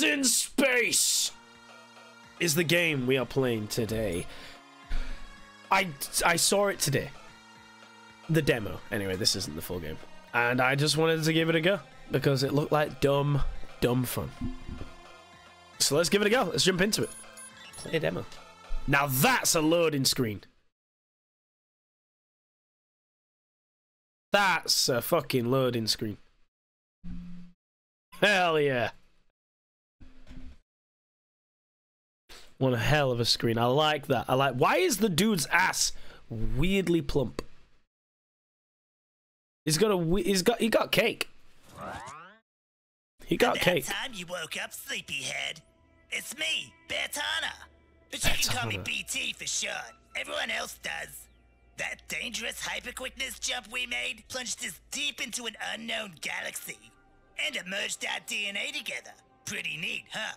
Bears in Space is the game we are playing today. I saw it today. The demo. Anyway, this isn't the full game. And I just wanted to give it a go because it looked like dumb fun. So let's give it a go. Let's jump into it. Play a demo. Now that's a loading screen. That's a fucking loading screen. Hell yeah. What a hell of a screen. I like that. I like... Why is the dude's ass weirdly plump? He's got a... He got cake. He got cake. That time you woke up, sleepyhead. It's me, Bertana. But you can call me BT for short. Everyone else does. That dangerous hyperquickness jump we made plunged us deep into an unknown galaxy and merged our DNA together. Pretty neat, huh?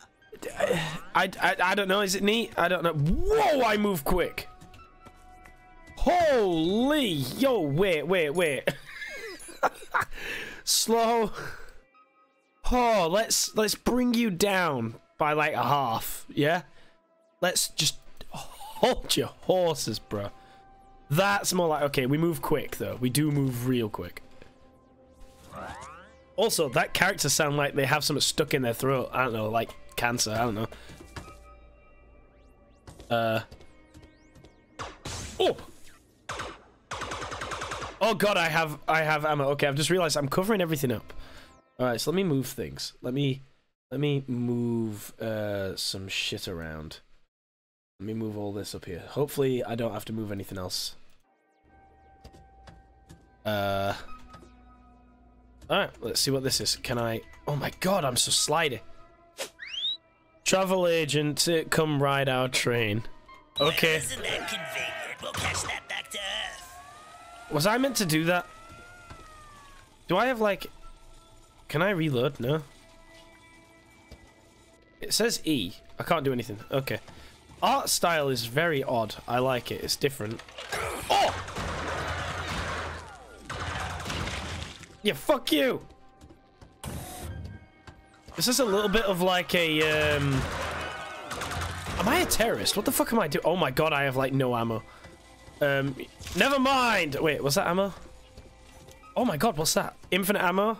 I don't know. Is it neat? I don't know. Whoa! I move quick. Holy yo! Wait. Slow. Oh, let's bring you down by like a half. Yeah. Let's just hold your horses, bro. That's more like okay. We move quick though. We do move real quick. Also, that character sound like they have something stuck in their throat. I don't know, like cancer. I don't know. Oh. Oh god, I have ammo. Okay, I've just realized I'm covering everything up. All right, so let me move things. Let me move some shit around. Let me move all this up here. Hopefully, I don't have to move anything else. Alright, let's see what this is. Can I... Oh my god, I'm so slidey. Travel agent, come ride our train. Okay. Isn't that convenient? We'll catch that back to Earth. Was I meant to do that? Do I have, like... Can I reload? No. It says E. I can't do anything. Okay. Art style is very odd. I like it. It's different. Oh! Yeah, fuck you! This is a little bit of like a, Am I a terrorist? What the fuck am I doing? Oh my god, I have like no ammo. Never mind! Wait, was that ammo? Oh my god, what's that? Infinite ammo?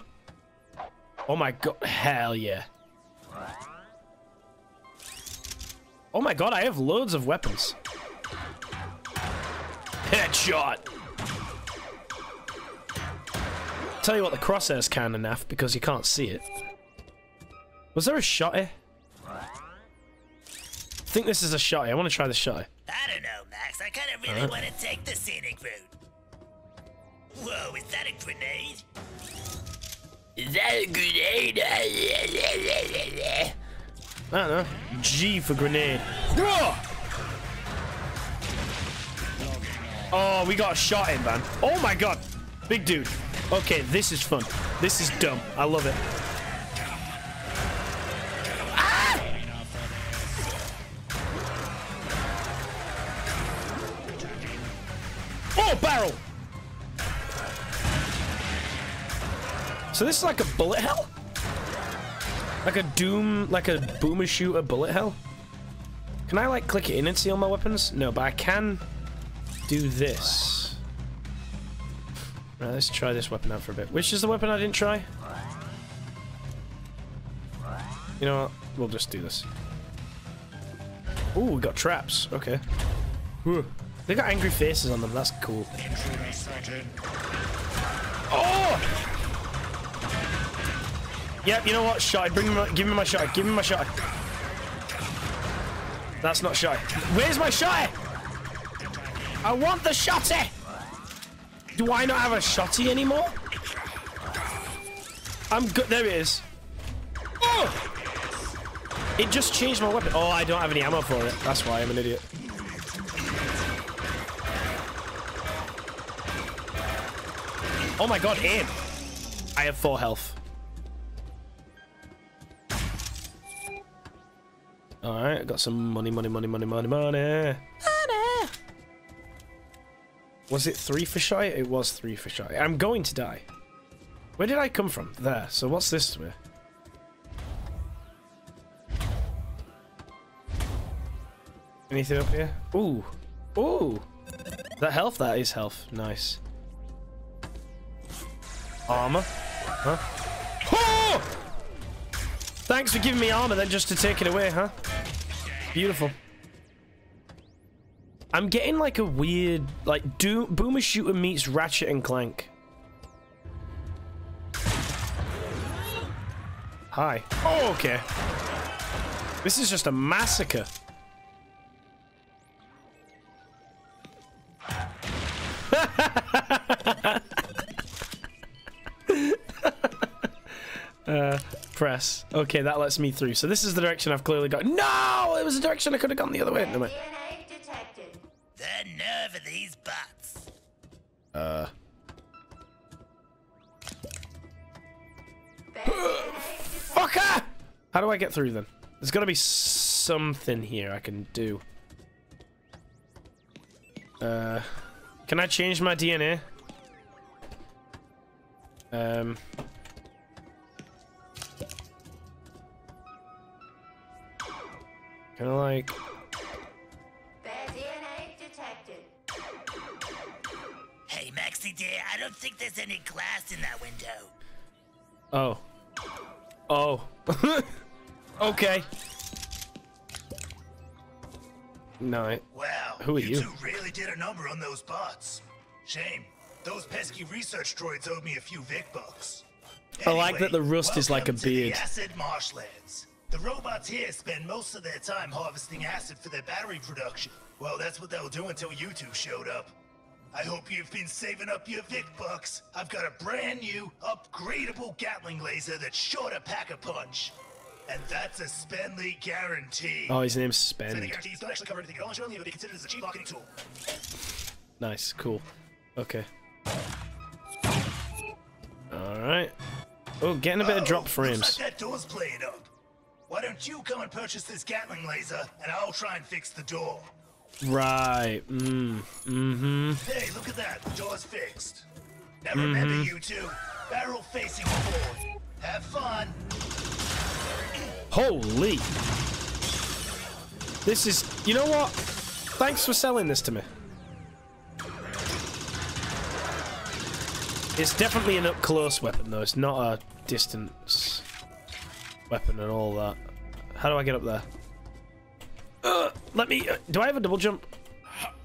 Oh my god, hell yeah. Oh my god, I have loads of weapons. Headshot! Tell you what, the crosshair's kind of naff because you can't see it. Was there a shotty? I think this is a shotty. I want to try the shotty. I don't know, Max. I kind of really want to take the scenic route. Whoa, is that a grenade? Is that a grenade? I don't know. G for grenade. Oh, we got a shotty, man. Oh my god. Big dude. Okay, this is fun. This is dumb. I love it. Ah! Oh, barrel! So this is like a bullet hell? Like a Doom, like a boomer shooter bullet hell? Can I like click it in and see all my weapons? No, but I can do this. Right, let's try this weapon out for a bit. Which is the weapon I didn't try? You know what? We'll just do this. Ooh, we got traps. Okay. Ooh. They got angry faces on them. That's cool. Oh! Yep, you know what? Shot. Give me my shot. Give me my shot. That's not shot. Where's my shot? I want the shotty! Do I not have a shotty anymore? I'm good. There it is. Oh! It just changed my weapon. Oh, I don't have any ammo for it. That's why I'm an idiot. Oh my god, aim. I have 4 health. Alright, I got some money. Was it 3 for shy? It was 3 for shy. I'm going to die. Where did I come from? There. So what's this to me? Anything up here? Ooh. Ooh. That health? That is health. Nice. Armor? Huh? Oh! Thanks for giving me armor then just to take it away, huh? Beautiful. I'm getting like a weird, like, Boomer Shooter meets Ratchet and Clank. Hi. Oh, okay. This is just a massacre. Press. Okay, that lets me through. So this is the direction I've clearly got. No! It was a direction I could have gone the other way. No, wait. The nerve of these bots. Fucker! How do I get through then? There's gotta be something here I can do. Can I change my DNA? Can I like... Dear, I don't think there's any glass in that window. Oh. Oh. Okay. No. Wow. Who are you? You two really did a number on those bots. Shame. Those pesky research droids owed me a few Vic bucks. Anyway, I like that the rust is like a beard. The acid marshlands. The robots here spend most of their time harvesting acid for their battery production. Well, that's what they'll do until you two showed up. I hope you've been saving up your Vic bucks. I've got a brand new, upgradable Gatling laser that's sure to pack a punch. And that's a Spenley guarantee. Oh, his name's Spen. Spenley guarantees don't actually cover anything at all, surely it would be considered as a cheap marketing tool. Nice, cool. Okay. Alright. Oh, getting a bit of drop frames. Looks like that door's playing up. Why don't you come and purchase this Gatling laser, and I'll try and fix the door. Right. Hey, look at that. The door's fixed. Now remember, you two, barrel facing forward. Have fun. Holy. This is, you know what? Thanks for selling this to me. It's definitely an up close weapon though. It's not a distance weapon and all that. How do I get up there? Let me. Do I have a double jump?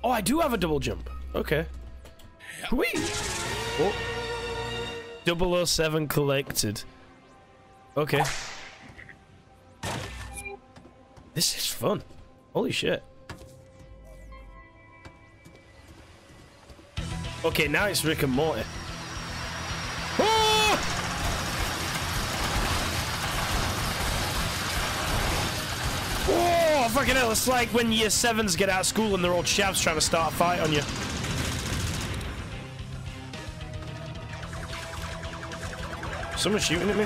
Oh, I do have a double jump. Okay. Whee! Oh. 007 collected. Okay. This is fun. Holy shit. Okay, now it's Rick and Morty. Oh, fucking hell, it's like when year 7s get out of school and they're all chavs trying to start a fight on you. Someone's shooting at me.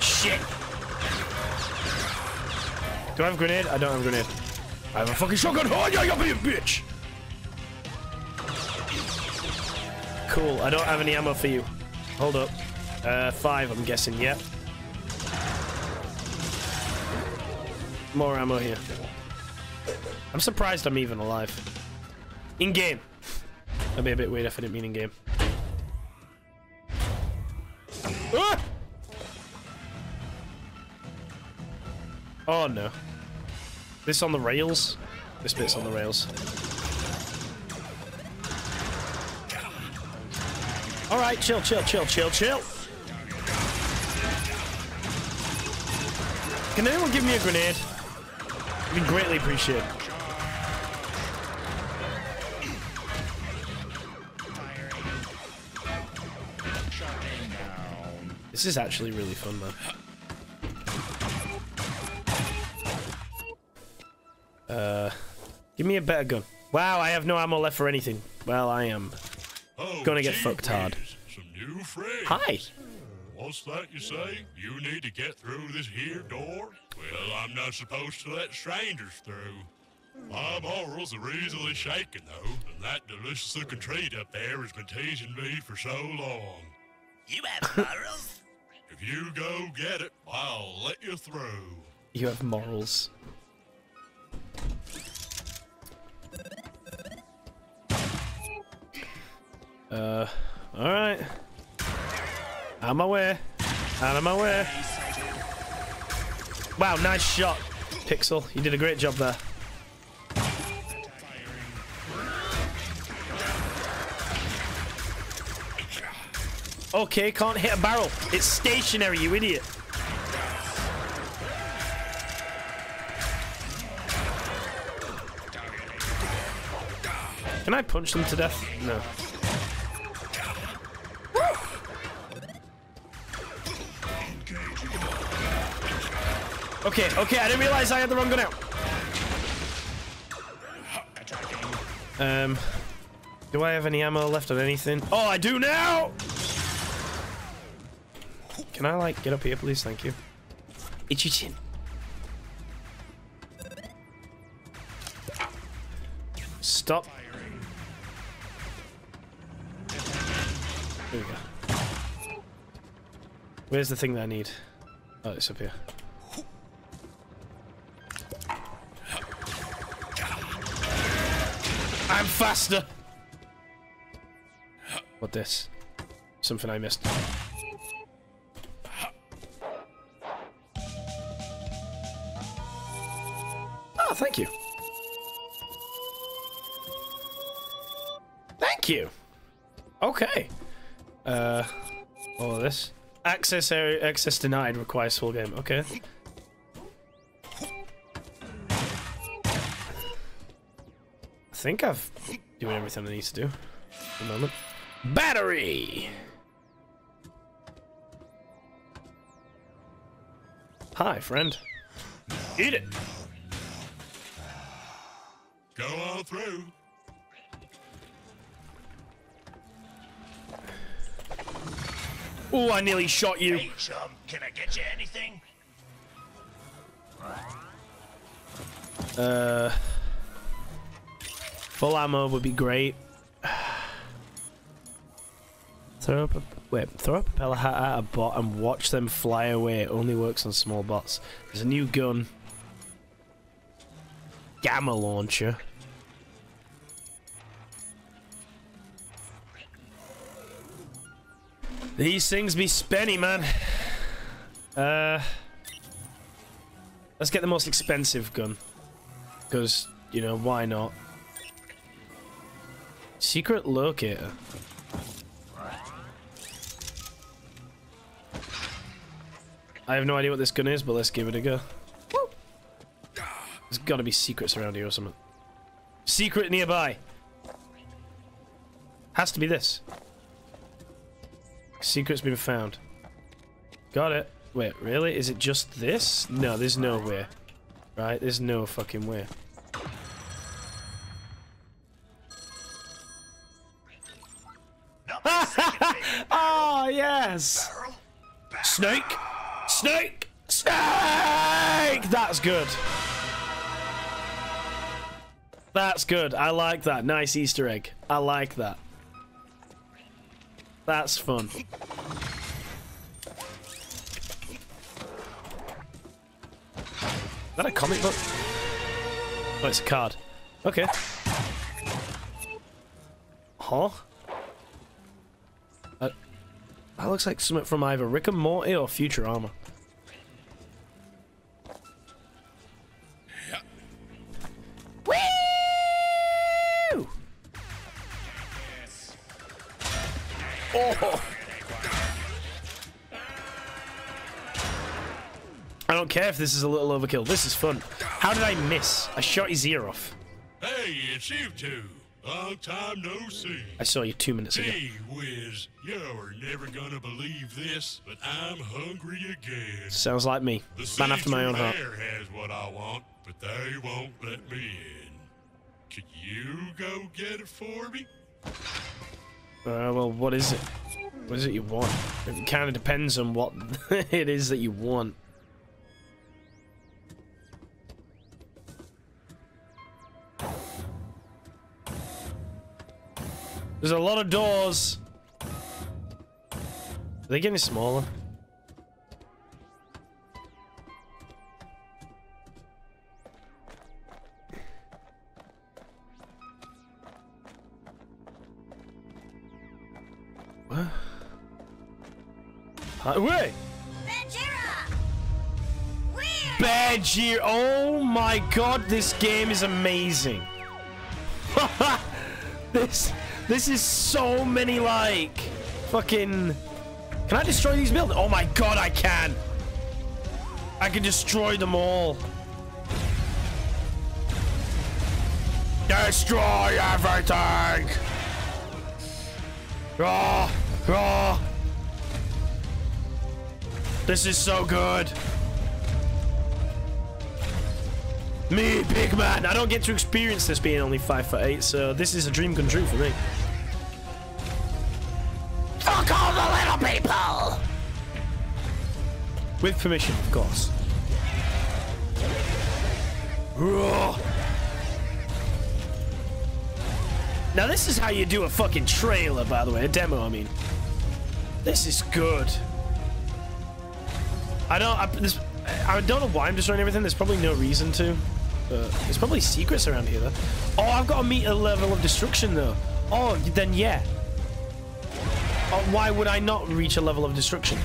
Shit. Do I have a grenade? I don't have a grenade. I have a fucking shotgun. Oh, yeah, you're being a bitch. Cool, I don't have any ammo for you. Hold up. 5, I'm guessing, yep. More ammo here. I'm surprised I'm even alive. In-game. That'd be a bit weird if I didn't mean in-game. Ah! Oh, no. This on the rails? This bit's on the rails. Alright, chill, chill, chill, chill, chill. Can anyone give me a grenade? I'd be greatly appreciated. This is actually really fun, man. Give me a better gun. Wow, I have no ammo left for anything. Well, I am gonna get fucked hard. Some new friends. Hi. What's that you say? You need to get through this here door? Well, I'm not supposed to let strangers through. My morals are easily shaken, though, and that delicious looking treat up there has been teasing me for so long. You have morals? If you go get it, I'll let you through. You have morals. Alright. Out of my way. Out of my way. Wow, nice shot, Pixel. You did a great job there. Okay, can't hit a barrel. It's stationary, you idiot. Can I punch them to death? No. Okay, okay, I didn't realize I had the wrong gun out. Do I have any ammo left on anything? Oh, I do now! Can I, like, get up here, please? Thank you. It's your chin. Stop. There we go. Where's the thing that I need? Oh, it's up here. I'm faster! What this? Something I missed. Oh, thank you. Thank you! Okay. All of this. Access area, access denied requires full game. Okay. I think I've doing everything I need to do at the moment. Battery! Hi, friend. Eat it! Go on through. Oh, I nearly shot you. Hey, chum, can I get you anything? Full ammo would be great. Throw a propeller hat at a bot and watch them fly away. It only works on small bots. There's a new gun. Gamma launcher. These things be spenny, man. Let's get the most expensive gun. Because, you know, why not? Secret locator. I have no idea what this gun is, but let's give it a go. Woo! There's gotta be secrets around here or something. Secret nearby! Has to be this. Secret's been found. Got it. Wait, really? Is it just this? No, there's no way. Right? There's no fucking way. Yes. Snake! Snake! Snake! That's good. That's good. I like that. Nice Easter egg. I like that. That's fun. Is that a comic book? Oh, it's a card. Okay. Huh? That looks like something from either Rick and Morty or Futurama. Yeah. Woo! Yes. Oh! I don't care if this is a little overkill. This is fun. How did I miss? I shot his ear off. Hey, it's you two. Long time no see. I saw you 2 minutes ago. Gee whiz, you're never gonna believe this, but I'm hungry again. Sounds like me. The man after my own heart. Has what I want, but they won't let me in. Could you go get it for me? Well, what is it? What is it you want? It kind of depends on what it is that you want. There's a lot of doors. Are they getting smaller? What? Huh? Wait! Bad year. Oh my god, this game is amazing. This is so many like fucking... Can I destroy these buildings? Oh my god, I can. I can destroy them all. Destroy everything. Raw, raw. This is so good. Me, big man. I don't get to experience this being only 5'8", so this is a dream come true for me. Fuck all the little people! With permission, of course. Roar. Now this is how you do a fucking trailer, by the way. A demo, I mean. This is good. I don't know why I'm destroying everything. There's probably no reason to. There's probably secrets around here, though. Oh, I've got to meet a level of destruction, though. Oh, then yeah. Oh, why would I not reach a level of destruction?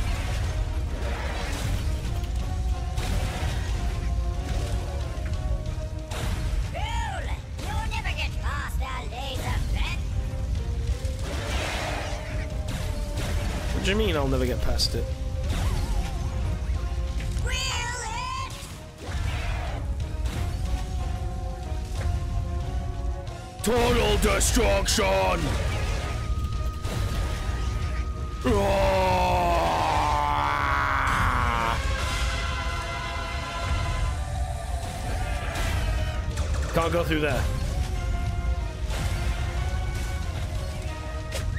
Dude, you'll never get past our laser pen. What do you mean I'll never get past it? Total destruction! Roar! Can't go through there.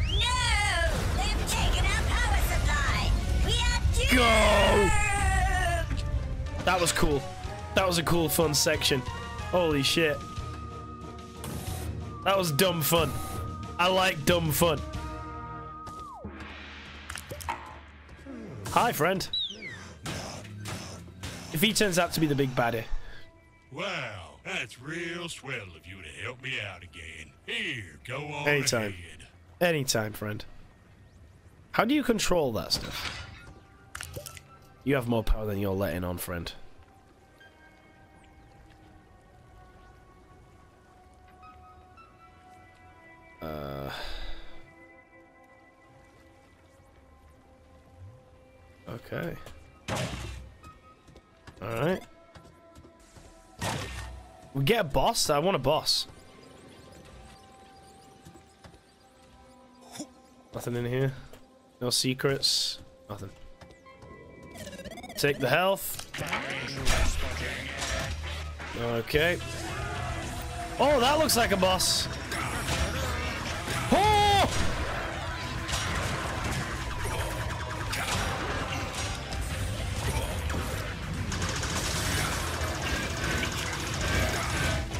No! They've taken our power supply! We are doomed! Go! That was cool. That was a cool, fun section. Holy shit. That was dumb fun. I like dumb fun. Hi, friend. If he turns out to be the big baddie. Wow, that's real swell of you to help me out again. Here, go on ahead. Anytime. Anytime, friend. How do you control that stuff? You have more power than you're letting on, friend. Okay. Alright. We get a boss? I want a boss. Nothing in here. No secrets. Nothing. Take the health. Okay. Oh, that looks like a boss.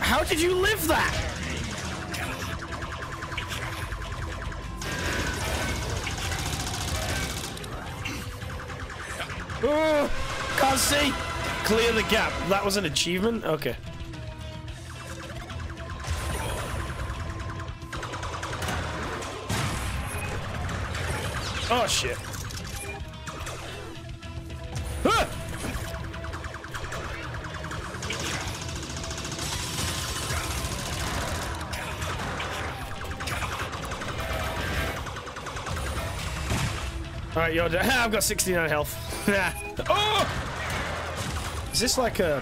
How did you live that? Oh, can't see. Clear the gap. That was an achievement? Okay. Oh, shit. Ah! Alright, you're dead. I've got 69 health. Oh! Is this like a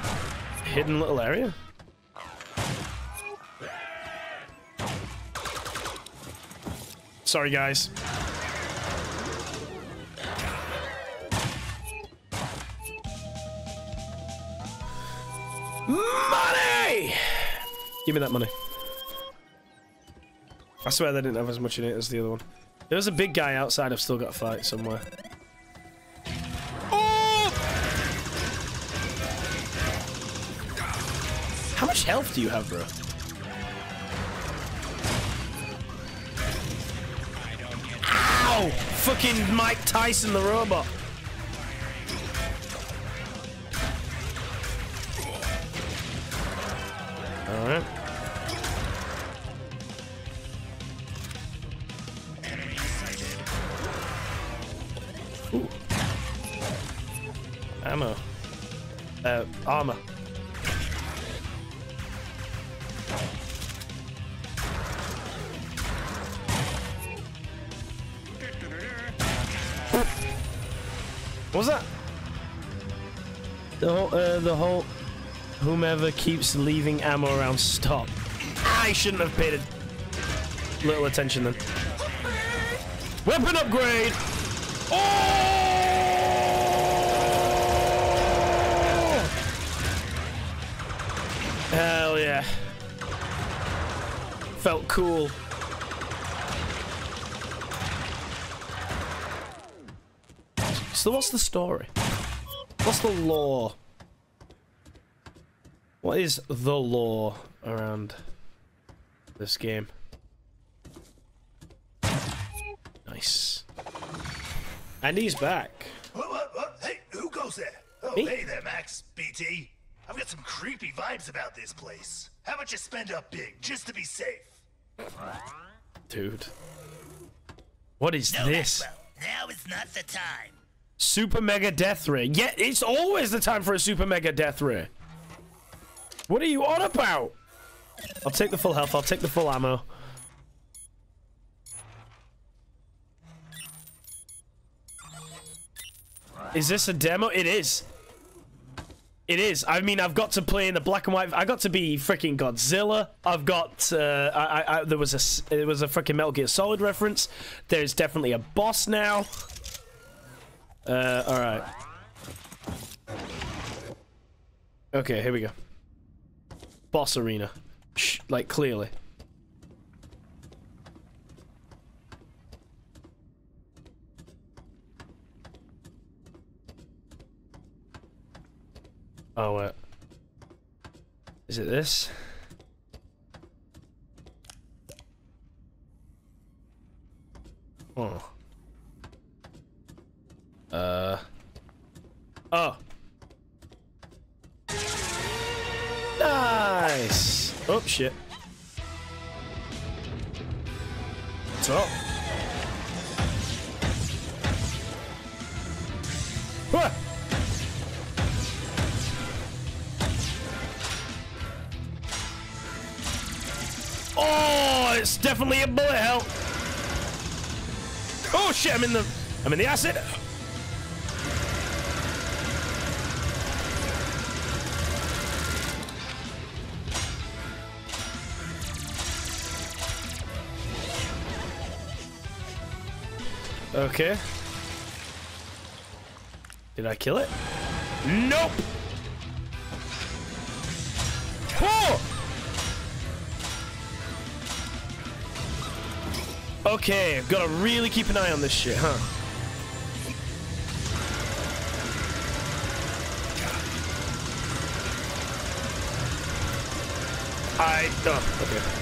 hidden little area? Sorry, guys. Money! Give me that money. I swear they didn't have as much in it as the other one. There was a big guy outside. I've still got to fight somewhere. Oh! How much health do you have, bro? Ow! Fucking Mike Tyson the robot. Alright. Ooh. Ammo. Armor. What was that? The whole whomever keeps leaving ammo around, stop. I shouldn't have paid a little attention then. Weapon upgrade! Oh! Hell yeah. Felt cool. So what's the story? What's the lore? What is the lore around this game? Nice. And he's back. What? Hey, who goes there? Oh, hey there, Max. BT. I've got some creepy vibes about this place. How about you spend up big just to be safe? Dude. What is this? Now is not the time. Super Mega Death Ray. Yeah, it's always the time for a Super Mega Death Ray. What are you on about? I'll take the full health. I'll take the full ammo. Is this a demo? It is. It is. I mean, I've got to play in the black and white. I got to be freaking Godzilla. I've got. There was a freaking Metal Gear Solid reference. There's definitely a boss now. All right. Okay, here we go. Boss arena. Shh, like, clearly. Oh, wait. Is it this? Oh. Oh. Nice. Oh shit. What's up? What? Oh, it's definitely a bullet hell. Oh shit! I'm in the acid. Okay. Did I kill it? Nope! Oh! Okay, I've gotta really keep an eye on this shit, huh? Oh, okay.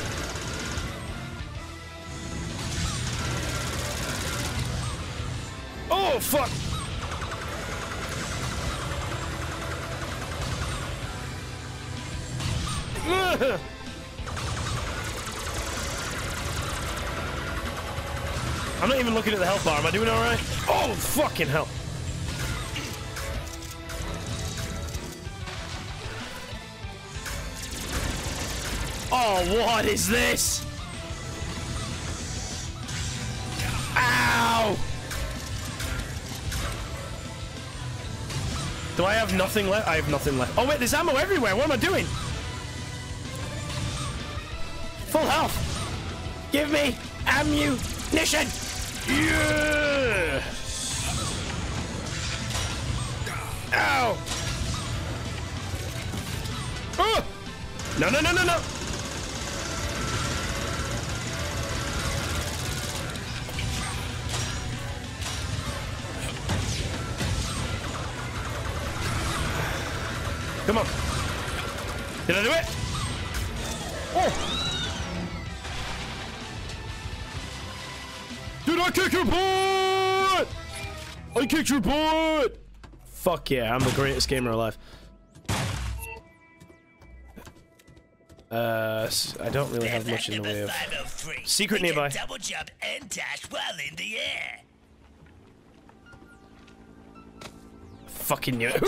Oh fuck! I'm not even looking at the health bar. Am I doing all right? Oh fucking hell! Oh, what is this? Ow! Do I have nothing left? I have nothing left. Oh wait, there's ammo everywhere. What am I doing? Full health. Give me ammunition. Yeah. Ow. Oh. No. Come on. Did I do it? Oh. Dude, I kicked your butt! I kicked your butt! Fuck yeah, I'm the greatest gamer alive. I don't really have much in the way of... Secret nearby. Double jump and dash while in the air. fucking knew it.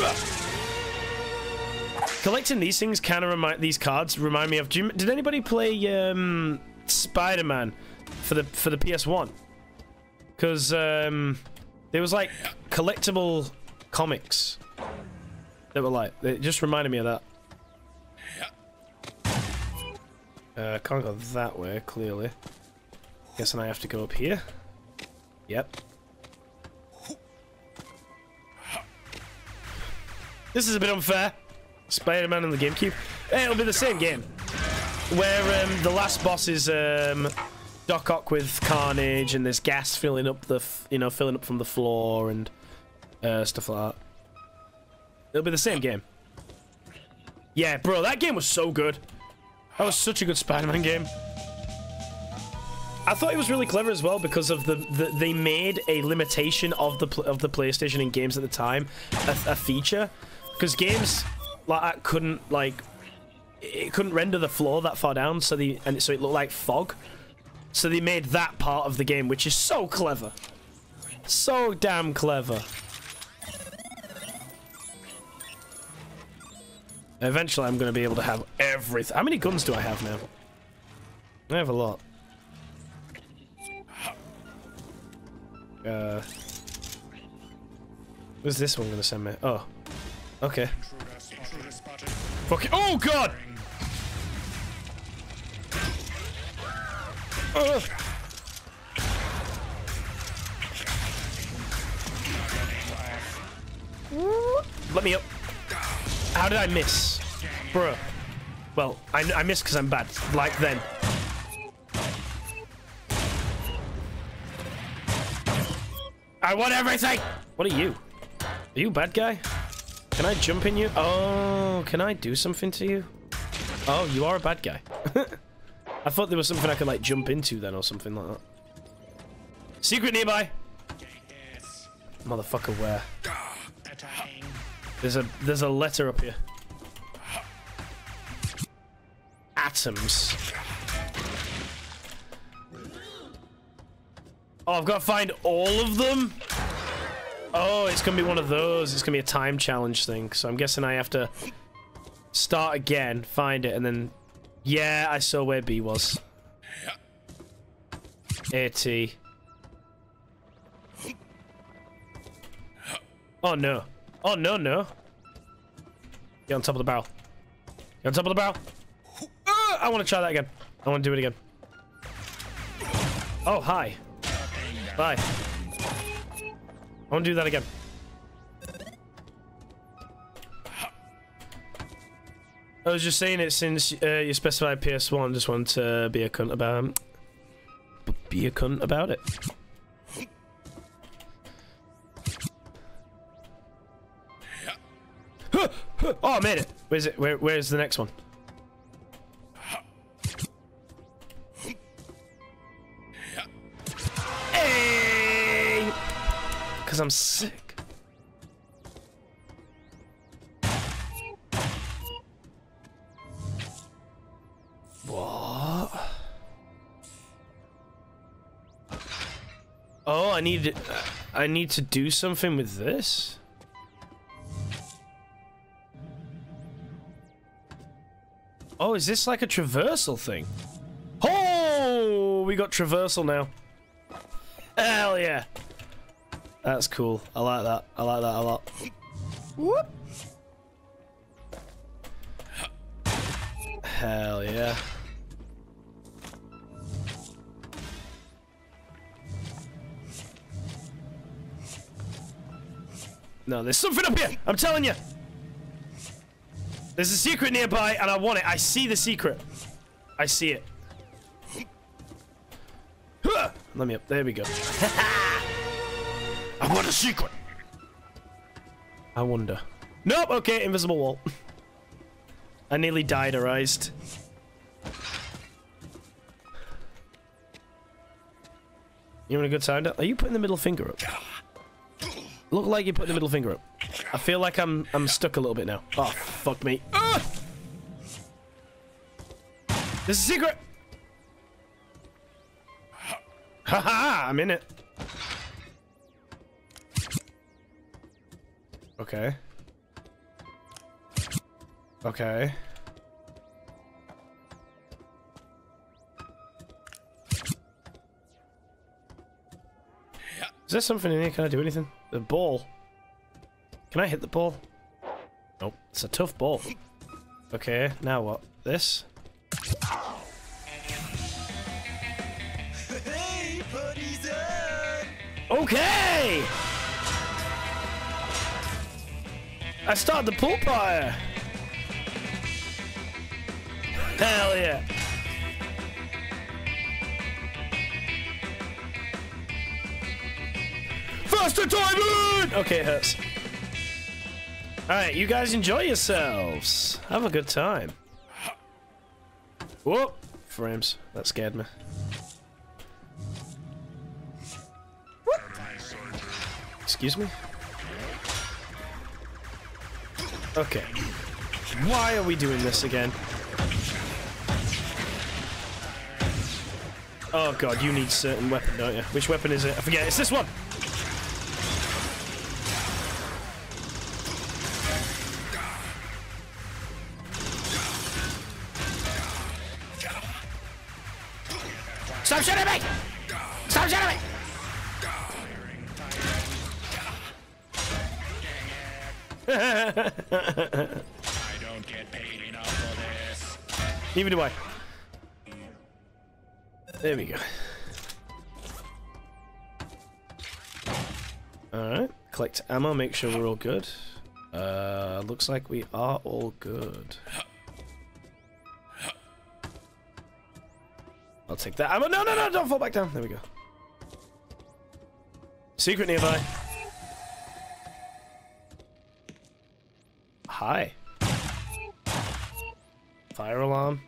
Collecting these things kind of remind, these cards remind me of, did anybody play Spider-Man for the PS1? Because there was like collectible comics that were like, it just reminded me of that. Can't go that way, clearly. Guessing I have to go up here. Yep. This is a bit unfair. Spider-Man on the GameCube. It'll be the same game. Where the last boss is Doc Ock with Carnage and there's gas filling up the, filling up from the floor and stuff like that. It'll be the same game. Yeah, bro, that game was so good. That was such a good Spider-Man game. I thought it was really clever as well because of they made a limitation of the PlayStation in games at the time a feature, because games like that couldn't it couldn't render the floor that far down, so so it looked like fog. So they made that part of the game, which is so clever, so damn clever. Eventually, I'm going to be able to have everything. How many guns do I have now? I have a lot. Where's this one going to send me? Oh. Okay. Fuck it. Oh, God! Ugh. Let me up. How did I miss? Bruh. Well, I missed because I'm bad. Like then. I want everything! What are you? Are you a bad guy? Can I jump in you? Oh, can I do something to you? Oh, you are a bad guy. I thought there was something I could, like, jump into then or something like that. Secret nearby! Motherfucker, where? There's a letter up here. Atoms. Oh, I've got to find all of them? Oh, it's going to be one of those. It's going to be a time challenge thing. So I'm guessing I have to start again, find it, and then... Yeah, I saw where B was. AT. Oh, no. Oh, no, no. Get on top of the barrel. Get on top of the barrel. I want to try that again. I want to do it again. Oh, hi. Bye. I want to do that again. I was just saying it since you specified PS1. Just want to be a cunt about it. Be a cunt about it. Oh, I made it. Where's it? Where's the next one? Hey! Because I'm sick. What? Oh, I need to do something with this. Oh, is this like a traversal thing? Oh, we got traversal now. Hell yeah. That's cool. I like that. I like that a lot. Whoop. Hell yeah. No, there's something up here. I'm telling you. There's a secret nearby, and I want it. I see the secret. I see it. Let me up. There we go. I want a secret. I wonder. Nope. Okay. Invisible wall. I nearly died-arised. You having a good time? Are you putting the middle finger up? Look like you're putting the middle finger up. I feel like I'm stuck a little bit now. Oh, fuck me. There's a secret! Haha, I'm in it. Okay. Okay. Is there something in here? Can I do anything? The ball. Can I hit the ball? Nope. It's a tough ball. Okay, now what? This? Okay! I started the pool fire! Hell yeah! Faster time! Okay, it hurts. Alright, you guys enjoy yourselves. Have a good time. Whoa! Frames. That scared me. Excuse me? Okay. Why are we doing this again? Oh god, you need certain weapon, don't you? Which weapon is it? I forget. It's this one! Stop shooting me! Stop shooting me! I don't get paid enough for this. Neither do I. There we go. Alright. Collect ammo, make sure we're all good. Looks like we are all good. I'll take that ammo. No, no, no, don't fall back down. There we go. Secret nearby. Hi. Fire alarm.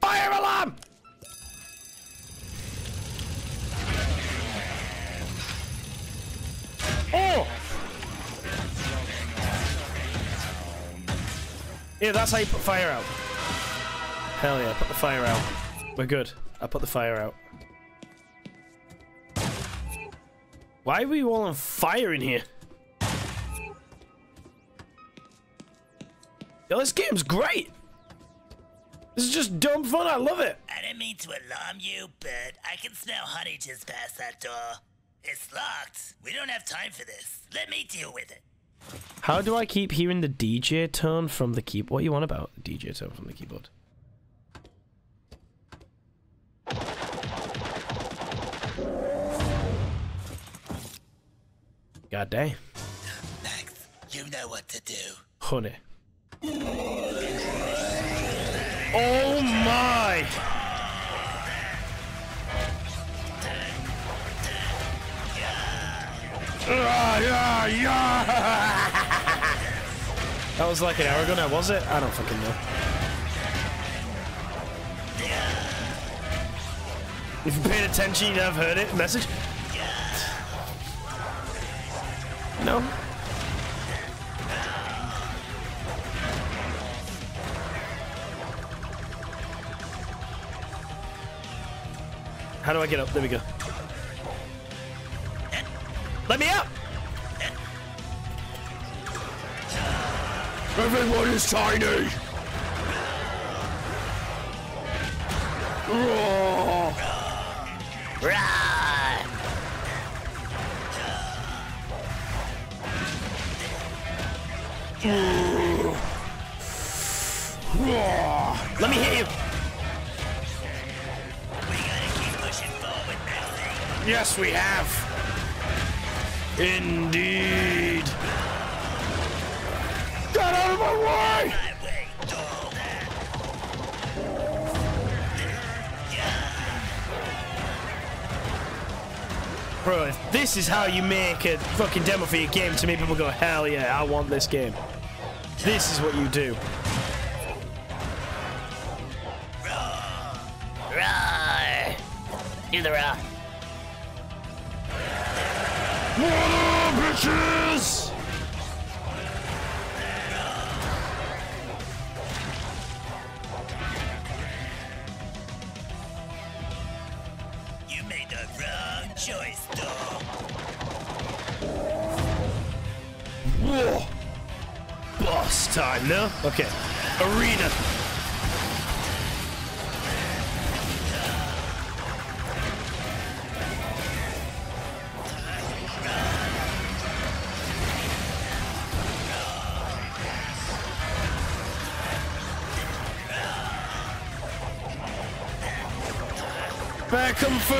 Fire alarm! Oh! Yeah, that's how you put fire out. Hell yeah, put the fire out. We're good. I put the fire out. Why are we all on fire in here? Yo, this game's great! This is just dumb fun, I love it! I didn't mean to alarm you, but I can smell honey just past that door. It's locked. We don't have time for this. Let me deal with it. How do I keep hearing the DJ tone from the keyboard? What are you on about? The DJ tone from the keyboard. God dang. Max, you know what to do. Honey. Oh my! That was like an hour ago now, was it? I don't fucking know. If you paid attention, you'd have heard it. Message? No? How do I get up? There we go. Let me up! Everyone is tiny! Roar! Run! Roar! Let me hit you! Yes, we have. Indeed. Get out of my way! Bro, if this is how you make a fucking demo for your game, to me people go, hell yeah, I want this game. This is what you do. Right. Either way. What up, bitches! You made the wrong choice, dog. time, no? Okay. Arena. Back Kung Fu!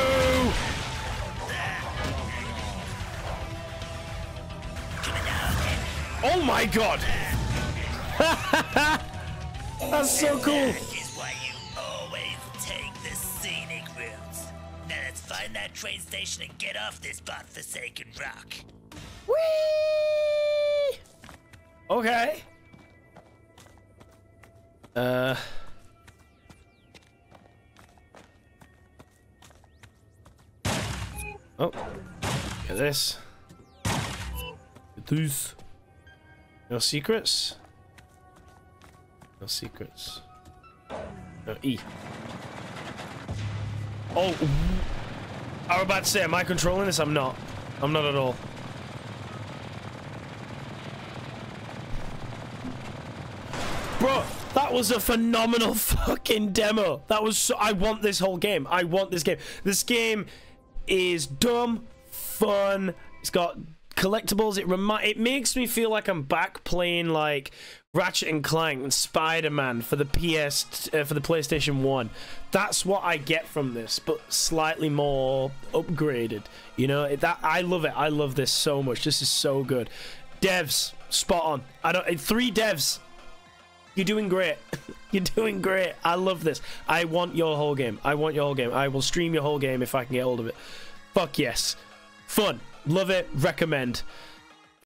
Oh my god! That's so cool! And that is why you always take the scenic route. Now let's find that train station and get off this godforsaken rock. Whee! Okay. Oh. Get this. Get this. No secrets? No secrets. No E. Oh! I was about to say, am I controlling this? I'm not. I'm not at all. Bro, that was a phenomenal fucking demo. That was so... I want this whole game. I want this game. This game is dumb, fun, it's got... collectibles. It makes me feel like I'm back playing like Ratchet and Clank and Spider-Man for the PlayStation 1. That's what I get from this, but slightly more upgraded. You know that I love it. I love this so much. This is so good. Devs, spot on. I don't. 3 devs. You're doing great. You're doing great. I love this. I want your whole game. I want your whole game. I will stream your whole game if I can get hold of it. Fuck yes. Fun. Love it. Recommend.